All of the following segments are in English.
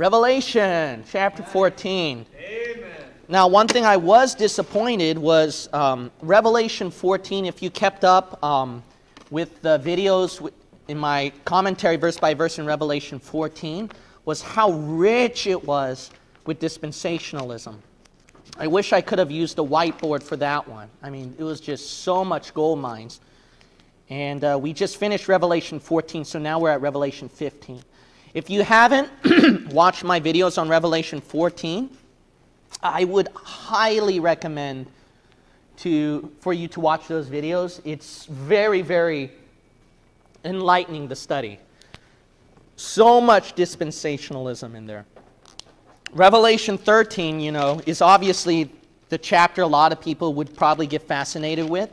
Revelation chapter 14. Amen. Now, one thing I was disappointed was Revelation 14, if you kept up with the videos in my commentary verse by verse in Revelation 14, was how rich it was with dispensationalism. I wish I could have used a whiteboard for that one. I mean, it was just so much gold mines. And we just finished Revelation 14, so now we're at Revelation 15. If you haven't watched my videos on Revelation 14, I would highly recommend for you to watch those videos. It's very, very enlightening to study. So much dispensationalism in there. Revelation 13, you know, is obviously the chapter a lot of people would probably get fascinated with.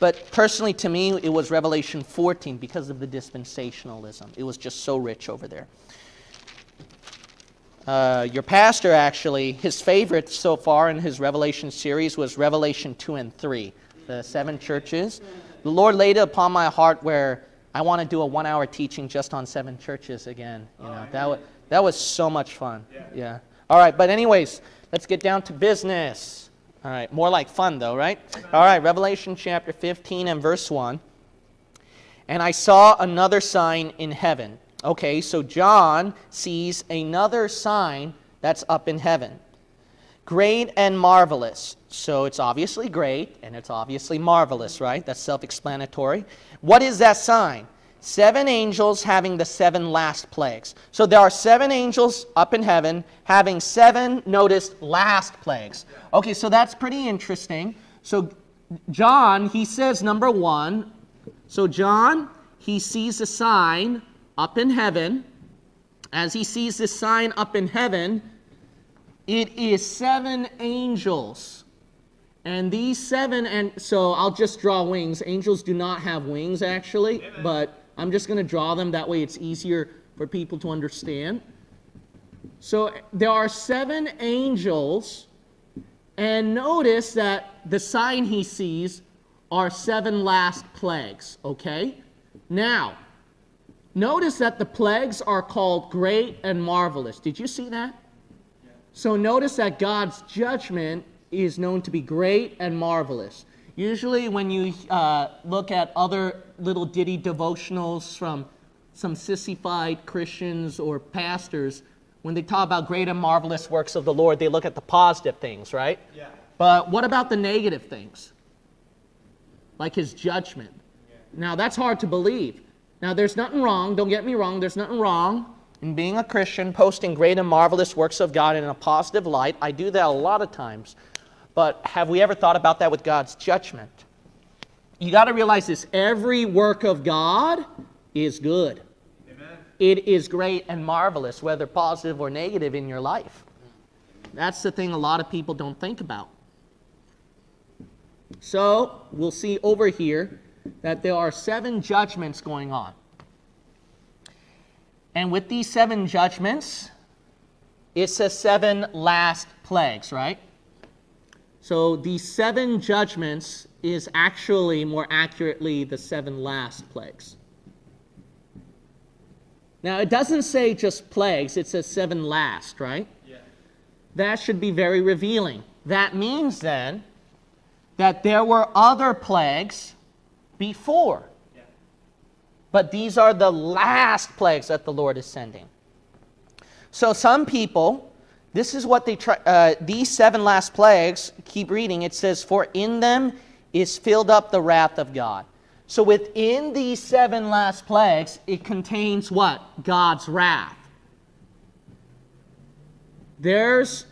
But personally, to me, it was Revelation 14 because of the dispensationalism. It was just so rich over there. Your pastor, actually, his favorite so far in his Revelation series was Revelation 2 and 3, the 7 churches. The Lord laid it upon my heart where I want to do a 1-hour teaching just on 7 churches again. You know, that was so much fun. Yeah. All right, but anyways, let's get down to business. All right, more like fun though, right? All right, Revelation chapter 15 and verse 1. And I saw another sign in heaven. Okay, so John sees another sign that's up in heaven. Great and marvelous. So it's obviously great and it's obviously marvelous, right? That's self-explanatory. What is that sign? 7 angels having the 7 last plagues. So there are 7 angels up in heaven having 7, noticed, last plagues. Okay, so that's pretty interesting. So John, he says, number 1, so John, he sees a sign up in heaven. As he sees this sign up in heaven, it is 7 angels. And these 7, and so I'll just draw wings. Angels do not have wings, actually, but I'm just going to draw them. That way it's easier for people to understand. So there are 7 angels, and notice that the sign he sees are 7 last plagues, okay? Now, notice that the plagues are called great and marvelous. Did you see that? Yeah. So notice that God's judgment is known to be great and marvelous. Usually when you look at other little ditty devotionals from some sissified Christians or pastors, when they talk about great and marvelous works of the Lord, they look at the positive things, right? Yeah. But what about the negative things? Like his judgment. Yeah. Now, that's hard to believe. Now, there's nothing wrong, don't get me wrong, there's nothing wrong in being a Christian, posting great and marvelous works of God in a positive light. I do that a lot of times. But have we ever thought about that with God's judgment? You got to realize this, every work of God is good. Amen. It is great and marvelous, whether positive or negative in your life. That's the thing a lot of people don't think about. So, we'll see over here that there are 7 judgments going on. And with these 7 judgments, it says 7 last plagues, right? So these 7 judgments is actually, more accurately, the 7 last plagues. Now, it doesn't say just plagues. It says 7 last, right? Yeah. That should be very revealing. That means, then, that there were other plagues before. Yeah. But these are the last plagues that the Lord is sending. So some people, this is what they try, these 7 last plagues, keep reading, it says, for in them is filled up the wrath of God. So within these 7 last plagues, it contains what? God's wrath. There's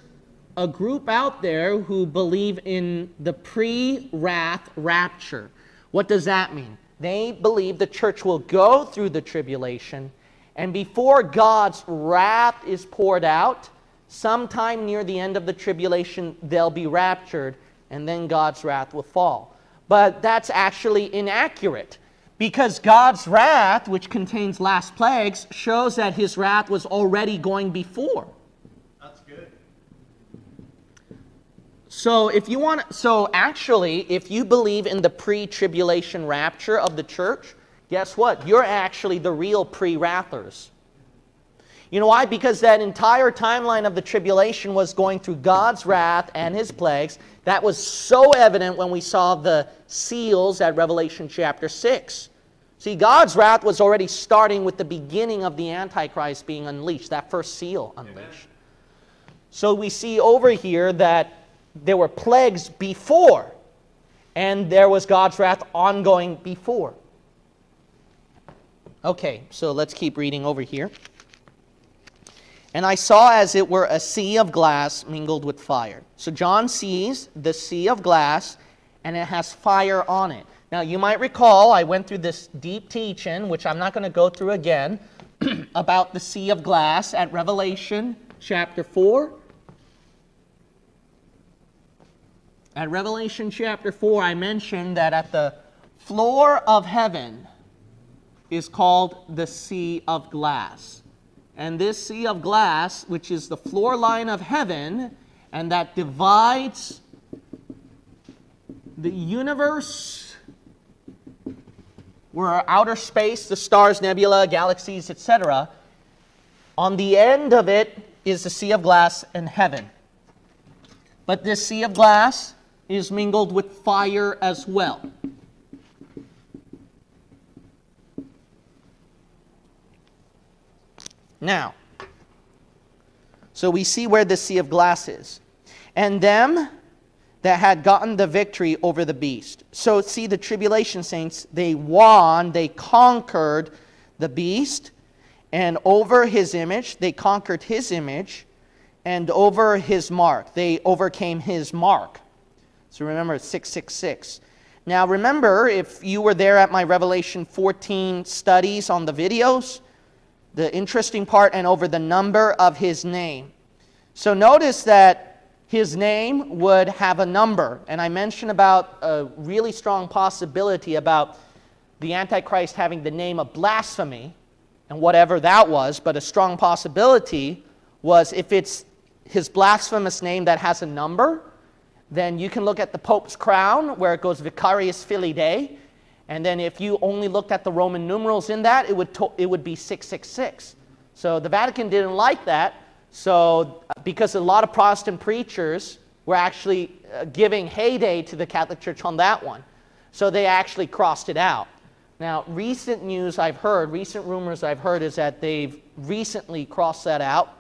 a group out there who believe in the pre-wrath rapture. What does that mean? They believe the church will go through the tribulation, and before God's wrath is poured out, sometime near the end of the tribulation, they'll be raptured, and then God's wrath will fall. But that's actually inaccurate, because God's wrath, which contains last plagues, shows that his wrath was already going before. That's good. So if you want, so actually, if you believe in the pre-tribulation rapture of the church, guess what? You're actually the real pre-wrathers. You know why? Because that entire timeline of the tribulation was going through God's wrath and his plagues. That was so evident when we saw the seals at Revelation chapter 6. See, God's wrath was already starting with the beginning of the Antichrist being unleashed, that first seal unleashed. Amen. So we see over here that there were plagues before, and there was God's wrath ongoing before. Okay, so let's keep reading over here. And I saw as it were a sea of glass mingled with fire. So John sees the sea of glass, and it has fire on it. Now, you might recall I went through this deep teaching, which I'm not going to go through again, about the sea of glass at Revelation chapter 4. At Revelation chapter 4, I mentioned that at the floor of heaven is called the sea of glass. And this sea of glass, which is the floor line of heaven, and that divides the universe, where outer space, the stars, nebula, galaxies, etc. On the end of it is the sea of glass in heaven. But this sea of glass is mingled with fire as well. Now, so we see where the sea of glass is. And them that had gotten the victory over the beast. So see, the tribulation saints, they won, they conquered the beast, and over his image, they conquered his image, and over his mark, they overcame his mark. So remember, it's 666. Now remember, if you were there at my Revelation 14 studies on the videos, the interesting part, and over the number of his name. So notice that his name would have a number. And I mentioned about a really strong possibility about the Antichrist having the name of blasphemy, and whatever that was, but a strong possibility was if it's his blasphemous name that has a number, then you can look at the Pope's crown where it goes Vicarius Filii Dei. And then if you only looked at the Roman numerals in that, it would be 666. So the Vatican didn't like that, so because a lot of Protestant preachers were actually giving heyday to the Catholic Church on that one. So they actually crossed it out. Now, recent news I've heard, recent rumors I've heard is that they've recently crossed that out,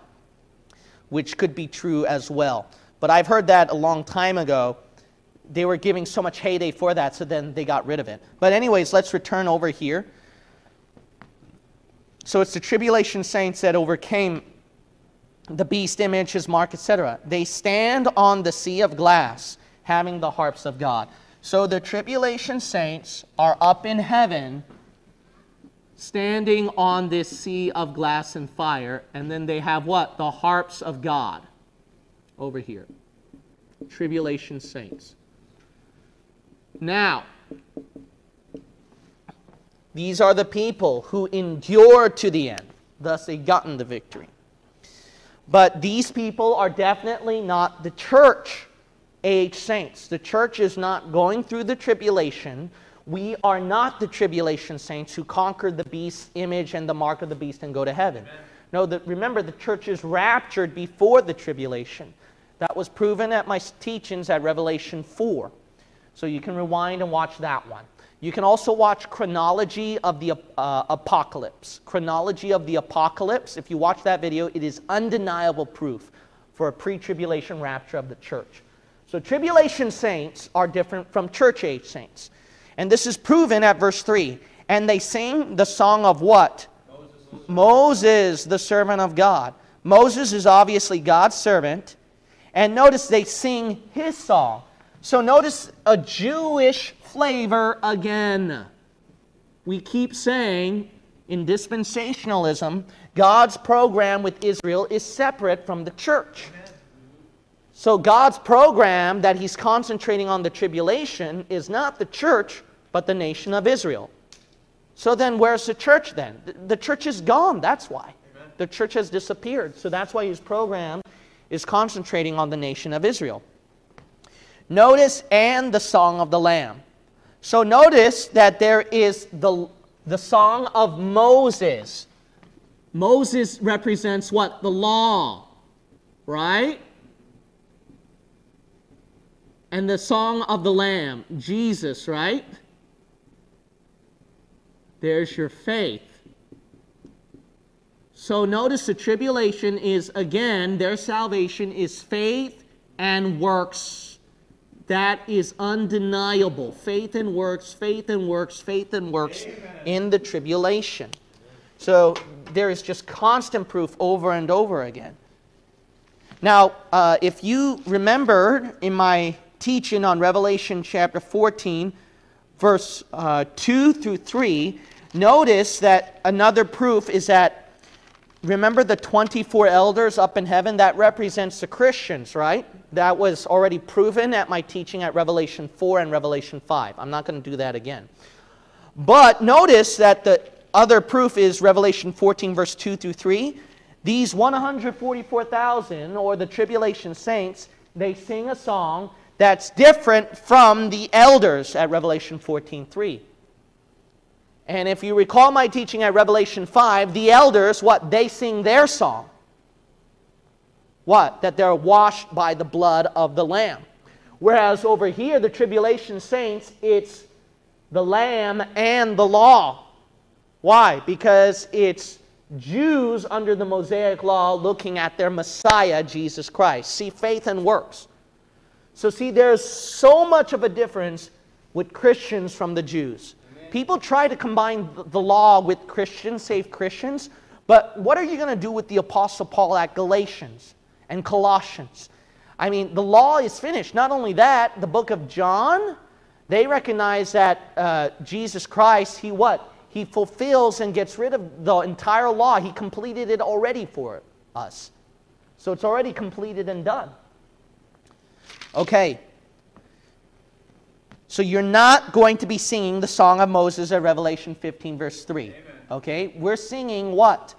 which could be true as well. But I've heard that a long time ago. They were giving so much heyday for that, so then they got rid of it. But anyways, let's return over here. So it's the tribulation saints that overcame the beast, image, his mark, etc. They stand on the sea of glass, having the harps of God. So the tribulation saints are up in heaven, standing on this sea of glass and fire, and then they have what? The harps of God over here. Tribulation saints. Now, these are the people who endure to the end. Thus, they've gotten the victory. But these people are definitely not the church age saints. The church is not going through the tribulation. We are not the tribulation saints who conquer the beast's image and the mark of the beast and go to heaven. Amen. No, remember, the church is raptured before the tribulation. That was proven at my teachings at Revelation 4. So you can rewind and watch that one. You can also watch Chronology of the Apocalypse. Chronology of the Apocalypse, if you watch that video, it is undeniable proof for a pre-tribulation rapture of the church. So tribulation saints are different from church age saints. And this is proven at verse 3. And they sing the song of what? Moses, the servant of God. Moses is obviously God's servant. And notice they sing his song. So notice a Jewish flavor again. We keep saying in dispensationalism, God's program with Israel is separate from the church. So God's program that he's concentrating on the tribulation is not the church, but the nation of Israel. So then where's the church then? The church is gone, that's why. The church has disappeared, so that's why his program is concentrating on the nation of Israel. Notice, and the song of the Lamb. So notice that there is the song of Moses. Moses represents what? The law, right? And the song of the Lamb, Jesus, right? There's your faith. So notice the tribulation is, again, their salvation is faith and works. That is undeniable. Faith and works, faith and works, faith and works. Amen. In the tribulation. So there is just constant proof over and over again. Now, if you remember in my teaching on Revelation chapter 14, verse 2 through 3, notice that another proof is that, remember the 24 elders up in heaven? That represents the Christians, right? That was already proven at my teaching at Revelation 4 and Revelation 5. I'm not going to do that again. But notice that the other proof is Revelation 14, verse 2 through 3. These 144,000, or the tribulation saints, they sing a song that's different from the elders at Revelation 14:3. And if you recall my teaching at Revelation 5, the elders, what? They sing their song. What? That they're washed by the blood of the Lamb. Whereas over here, the tribulation saints, it's the Lamb and the law. Why? Because it's Jews under the Mosaic law looking at their Messiah, Jesus Christ. See, faith and works. So see, there's so much of a difference with Christians from the Jews. Amen. People try to combine the law with Christians, save Christians, but what are you going to do with the Apostle Paul at Galatians and Colossians? I mean, the law is finished. Not only that, the book of John, they recognize that Jesus Christ, he what? He fulfills and gets rid of the entire law. He completed it already for us. So it's already completed and done. Okay, so you're not going to be singing the song of Moses at Revelation 15, verse 3. Amen. Okay, we're singing what?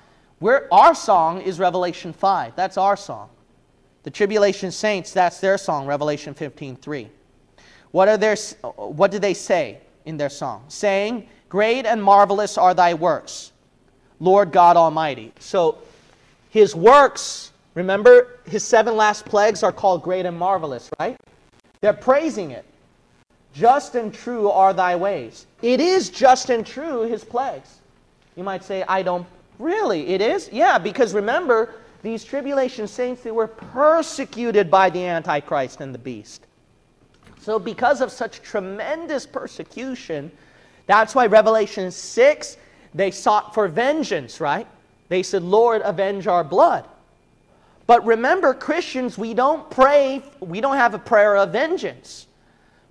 Our song is Revelation 5. That's our song. The tribulation saints, that's their song, Revelation 15:3. What do they say in their song? Saying, "Great and marvelous are thy works, Lord God Almighty." So his works... Remember, his 7 last plagues are called great and marvelous, right? They're praising it. Just and true are thy ways. It is just and true, his plagues. You might say, I don't... Really, it is? Yeah, because remember, these tribulation saints, they were persecuted by the Antichrist and the beast. So because of such tremendous persecution, that's why Revelation 6, they sought for vengeance, right? They said, Lord, avenge our blood. But remember, Christians, we don't pray, we don't have a prayer of vengeance.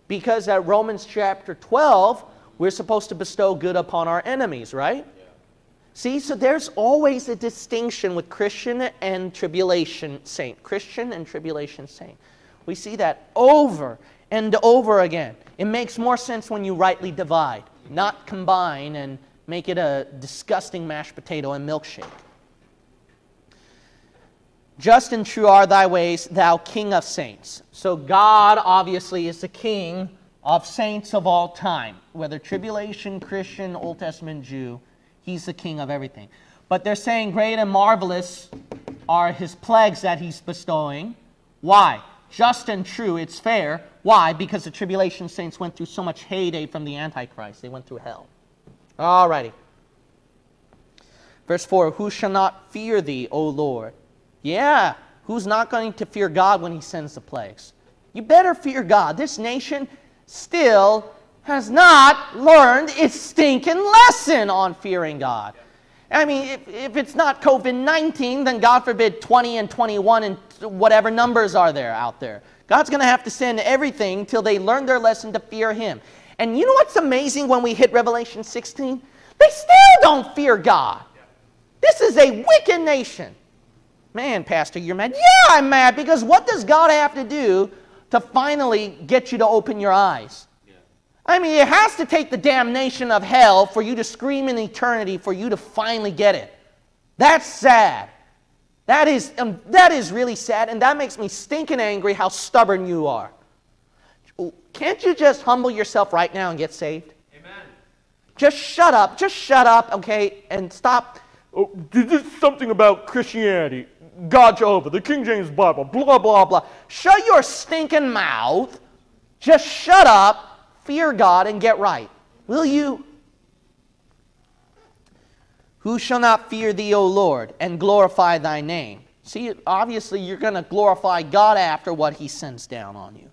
Because at Romans chapter 12, we're supposed to bestow good upon our enemies, right? Yeah. See, so there's always a distinction with Christian and tribulation saint. Christian and tribulation saint. We see that over and over again. It makes more sense when you rightly divide, not combine and make it a disgusting mashed potato and milkshake. Just and true are thy ways, thou King of saints. So God, obviously, is the King of saints of all time. Whether tribulation, Christian, Old Testament, Jew, he's the King of everything. But they're saying great and marvelous are his plagues that he's bestowing. Why? Just and true, it's fair. Why? Because the tribulation saints went through so much heyday from the Antichrist. They went through hell. All righty. Verse 4, who shall not fear thee, O Lord? Yeah, who's not going to fear God when he sends the plagues? You better fear God. This nation still has not learned its stinking lesson on fearing God. I mean, if it's not COVID-19, then God forbid 20 and 21 and whatever numbers are there out there. God's going to have to send everything till they learn their lesson to fear him. And you know what's amazing when we hit Revelation 16? They still don't fear God. This is a wicked nation. Man, Pastor, you're mad. Yeah, I'm mad, because what does God have to do to finally get you to open your eyes? Yeah. I mean, it has to take the damnation of hell for you to scream in eternity for you to finally get it. That's sad. That is really sad, and that makes me stinking angry how stubborn you are. Can't you just humble yourself right now and get saved? Amen. Just shut up. Just shut up, okay, and stop. oh, this is something about Christianity, God Jehovah, the King James Bible, blah, blah, blah. Shut your stinking mouth. Just shut up, fear God, and get right. Will you? Who shall not fear thee, O Lord, and glorify thy name? See, obviously you're going to glorify God after what he sends down on you.